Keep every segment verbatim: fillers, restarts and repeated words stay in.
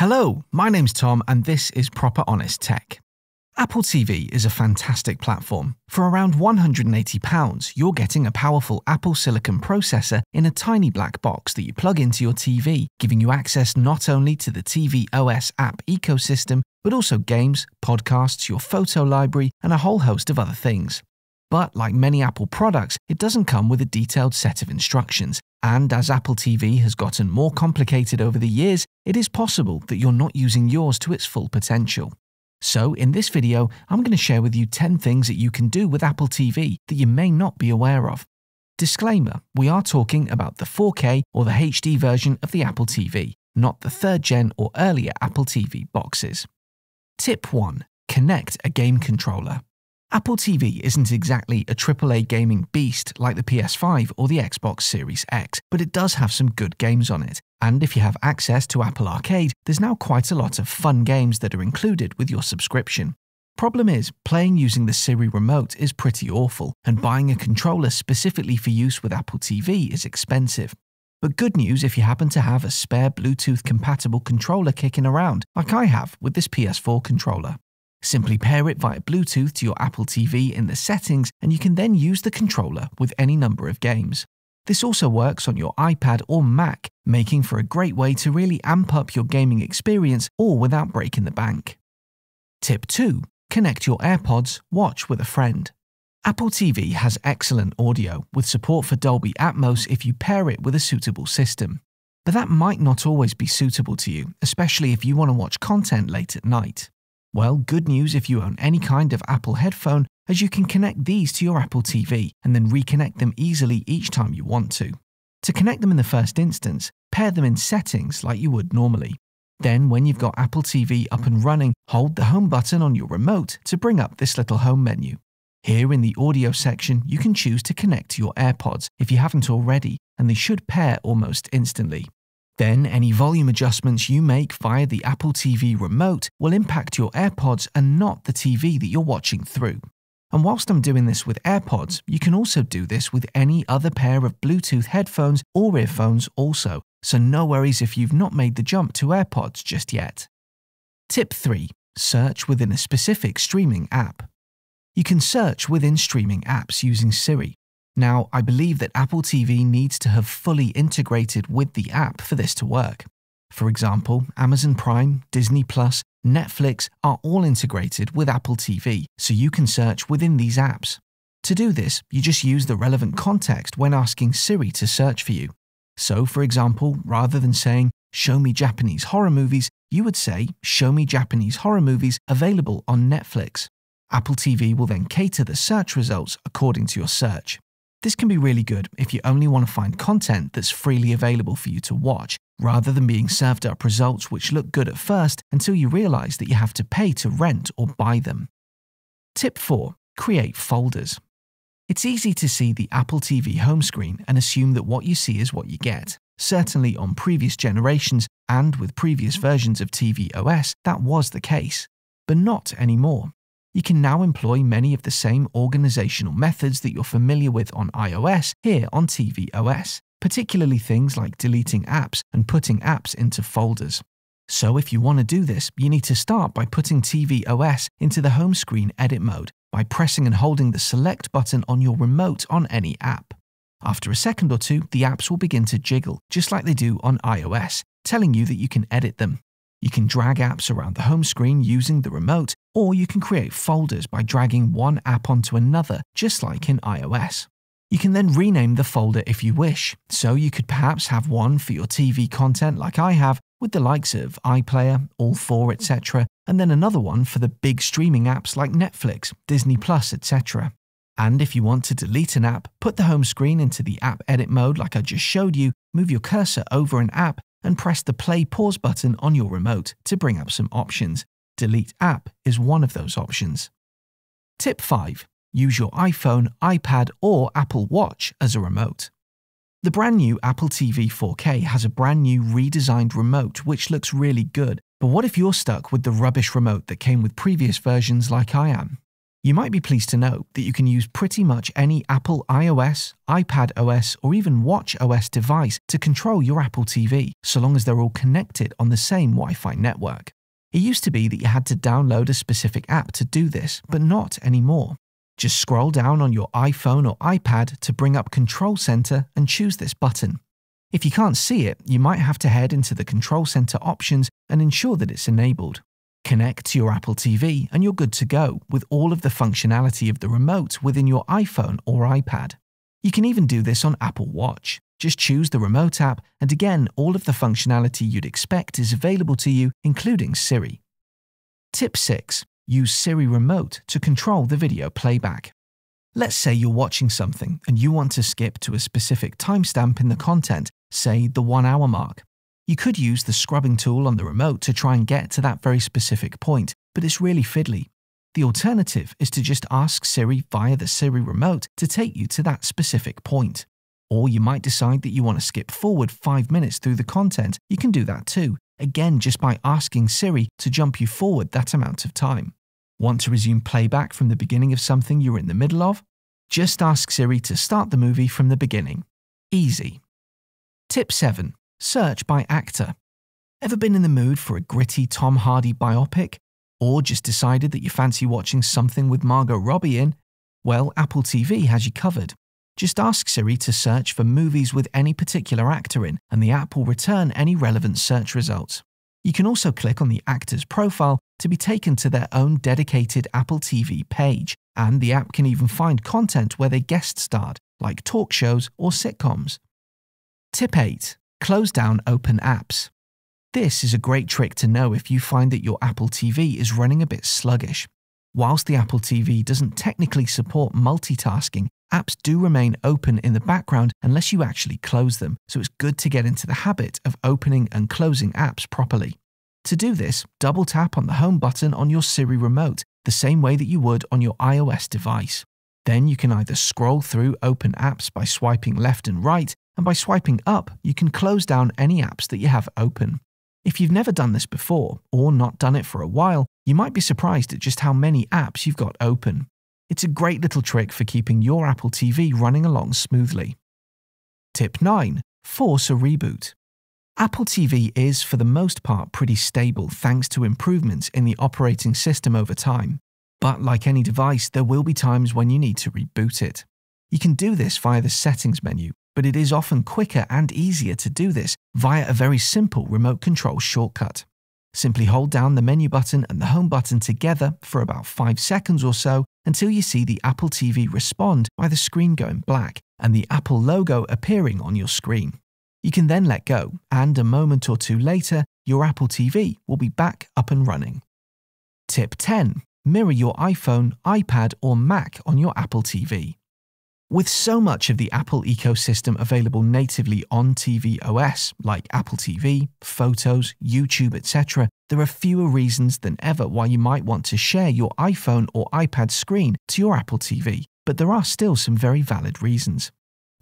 Hello, my name's Tom and this is Proper Honest Tech. Apple T V is a fantastic platform. For around one hundred and eighty pounds, you're getting a powerful Apple Silicon processor in a tiny black box that you plug into your T V, giving you access not only to the tvOS app ecosystem, but also games, podcasts, your photo library, and a whole host of other things. But like many Apple products, it doesn't come with a detailed set of instructions. And as Apple T V has gotten more complicated over the years, it is possible that you're not using yours to its full potential. So in this video, I'm going to share with you ten things that you can do with Apple T V that you may not be aware of. Disclaimer, we are talking about the four K or the H D version of the Apple T V, not the third gen or earlier Apple T V boxes. Tip one. Connect a game controller. Apple T V isn't exactly a triple A gaming beast like the P S five or the Xbox Series X, but it does have some good games on it. And if you have access to Apple Arcade, there's now quite a lot of fun games that are included with your subscription. Problem is, playing using the Siri remote is pretty awful, and buying a controller specifically for use with Apple T V is expensive. But good news if you happen to have a spare Bluetooth-compatible controller kicking around, like I have with this P S four controller. Simply pair it via Bluetooth to your Apple T V in the settings and you can then use the controller with any number of games. This also works on your iPad or Mac, making for a great way to really amp up your gaming experience all without breaking the bank. Tip two. Connect your AirPods, watch with a friend. Apple T V has excellent audio, with support for Dolby Atmos if you pair it with a suitable system. But that might not always be suitable to you, especially if you want to watch content late at night. Well, good news if you own any kind of Apple headphone, as you can connect these to your Apple T V and then reconnect them easily each time you want to. To connect them in the first instance, pair them in settings like you would normally. Then, when you've got Apple T V up and running, hold the home button on your remote to bring up this little home menu. Here in the audio section, you can choose to connect to your AirPods if you haven't already, and they should pair almost instantly. Then, any volume adjustments you make via the Apple T V remote will impact your AirPods and not the T V that you're watching through. And whilst I'm doing this with AirPods, you can also do this with any other pair of Bluetooth headphones or earphones also, so no worries if you've not made the jump to AirPods just yet. Tip three. Search within a specific streaming app. You can search within streaming apps using Siri. Now, I believe that Apple T V needs to have fully integrated with the app for this to work. For example, Amazon Prime, Disney Plus, Netflix are all integrated with Apple T V, so you can search within these apps. To do this, you just use the relevant context when asking Siri to search for you. So, for example, rather than saying, "Show me Japanese horror movies," you would say, "Show me Japanese horror movies available on Netflix." Apple T V will then cater the search results according to your search. This can be really good if you only want to find content that's freely available for you to watch, rather than being served up results which look good at first until you realize that you have to pay to rent or buy them. Tip four. Create folders. It's easy to see the Apple T V home screen and assume that what you see is what you get. Certainly on previous generations and with previous versions of tvOS, that was the case. But not anymore. You can now employ many of the same organizational methods that you're familiar with on iOS here on tvOS, particularly things like deleting apps and putting apps into folders. So if you want to do this, you need to start by putting tvOS into the home screen edit mode by pressing and holding the select button on your remote on any app. After a second or two, the apps will begin to jiggle, just like they do on iOS, telling you that you can edit them. You can drag apps around the home screen using the remote, or you can create folders by dragging one app onto another, just like in iOS. You can then rename the folder if you wish, so you could perhaps have one for your T V content like I have, with the likes of iPlayer, All four, et cetera, and then another one for the big streaming apps like Netflix, Disney Plus, et cetera. And if you want to delete an app, put the home screen into the app edit mode like I just showed you, move your cursor over an app, and press the play pause button on your remote to bring up some options. Delete app is one of those options. Tip five. Use your iPhone, iPad or Apple Watch as a remote. The brand new Apple T V four K has a brand new redesigned remote which looks really good, but what if you're stuck with the rubbish remote that came with previous versions like I am? You might be pleased to know that you can use pretty much any Apple iOS, iPadOS or even WatchOS device to control your Apple T V, so long as they're all connected on the same Wi-Fi network. It used to be that you had to download a specific app to do this, but not anymore. Just scroll down on your iPhone or iPad to bring up Control Center and choose this button. If you can't see it, you might have to head into the Control Center options and ensure that it's enabled. Connect to your Apple T V and you're good to go with all of the functionality of the remote within your iPhone or iPad. You can even do this on Apple Watch. Just choose the remote app and again, all of the functionality you'd expect is available to you, including Siri. Tip six. Use Siri remote to control the video playback. Let's say you're watching something and you want to skip to a specific timestamp in the content, say the one hour mark. You could use the scrubbing tool on the remote to try and get to that very specific point, but it's really fiddly. The alternative is to just ask Siri via the Siri remote to take you to that specific point. Or you might decide that you want to skip forward five minutes through the content, you can do that too, again just by asking Siri to jump you forward that amount of time. Want to resume playback from the beginning of something you're in the middle of? Just ask Siri to start the movie from the beginning. Easy. Tip seven. Search by actor. Ever been in the mood for a gritty Tom Hardy biopic? Or just decided that you fancy watching something with Margot Robbie in? Well, Apple T V has you covered. Just ask Siri to search for movies with any particular actor in, and the app will return any relevant search results. You can also click on the actor's profile to be taken to their own dedicated Apple T V page, and the app can even find content where they guest starred, like talk shows or sitcoms. Tip eight. Close down open apps. This is a great trick to know if you find that your Apple T V is running a bit sluggish. Whilst the Apple T V doesn't technically support multitasking, apps do remain open in the background unless you actually close them, so it's good to get into the habit of opening and closing apps properly. To do this, double tap on the home button on your Siri remote, the same way that you would on your iOS device. Then you can either scroll through open apps by swiping left and right, and by swiping up, you can close down any apps that you have open. If you've never done this before, or not done it for a while, you might be surprised at just how many apps you've got open. It's a great little trick for keeping your Apple T V running along smoothly. Tip nine. Force a reboot. Apple T V is, for the most part, pretty stable thanks to improvements in the operating system over time. But like any device, there will be times when you need to reboot it. You can do this via the settings menu, but it is often quicker and easier to do this via a very simple remote control shortcut. Simply hold down the menu button and the home button together for about five seconds or so until you see the Apple T V respond by the screen going black and the Apple logo appearing on your screen. You can then let go, and a moment or two later, your Apple T V will be back up and running. Tip ten. Mirror your iPhone, iPad or Mac on your Apple T V. With so much of the Apple ecosystem available natively on tvOS, like Apple T V, Photos, YouTube, et cetera, there are fewer reasons than ever why you might want to share your iPhone or iPad screen to your Apple T V, but there are still some very valid reasons.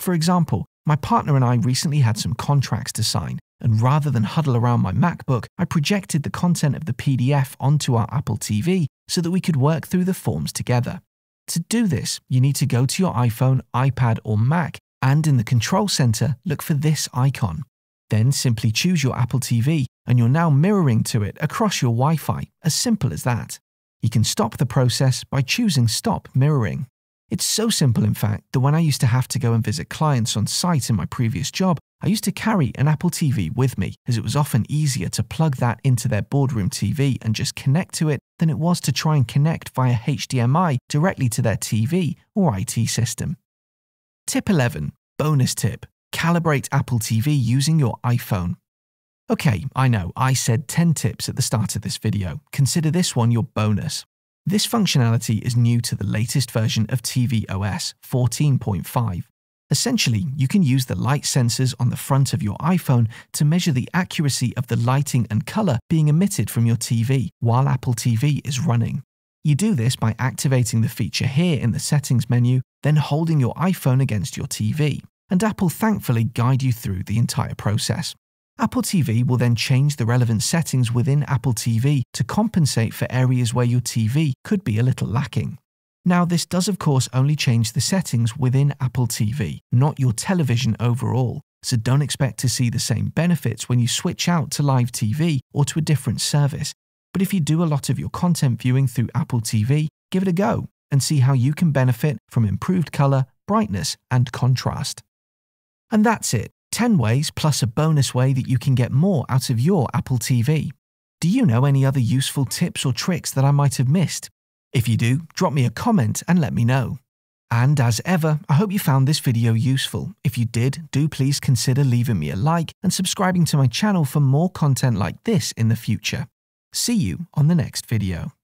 For example, my partner and I recently had some contracts to sign, and rather than huddle around my MacBook, I projected the content of the P D F onto our Apple T V so that we could work through the forms together. To do this, you need to go to your iPhone, iPad or Mac and in the Control Center, look for this icon. Then simply choose your Apple T V and you're now mirroring to it across your Wi-Fi, as simple as that. You can stop the process by choosing Stop Mirroring. It's so simple, in fact, that when I used to have to go and visit clients on site in my previous job, I used to carry an Apple T V with me, as it was often easier to plug that into their boardroom T V and just connect to it than it was to try and connect via H D M I directly to their T V or I T system. Tip eleven. Bonus tip. Calibrate Apple T V using your iPhone. Okay, I know, I said ten tips at the start of this video. Consider this one your bonus. This functionality is new to the latest version of tvOS fourteen point five. Essentially, you can use the light sensors on the front of your iPhone to measure the accuracy of the lighting and color being emitted from your T V while Apple T V is running. You do this by activating the feature here in the settings menu, then holding your iPhone against your T V, and Apple thankfully guide you through the entire process. Apple T V will then change the relevant settings within Apple T V to compensate for areas where your T V could be a little lacking. Now, this does of course only change the settings within Apple T V, not your television overall, so don't expect to see the same benefits when you switch out to live T V or to a different service. But if you do a lot of your content viewing through Apple T V, give it a go and see how you can benefit from improved color, brightness, and contrast. And that's it, ten ways plus a bonus way that you can get more out of your Apple T V. Do you know any other useful tips or tricks that I might have missed? If you do, drop me a comment and let me know. And as ever, I hope you found this video useful. If you did, do please consider leaving me a like and subscribing to my channel for more content like this in the future. See you on the next video.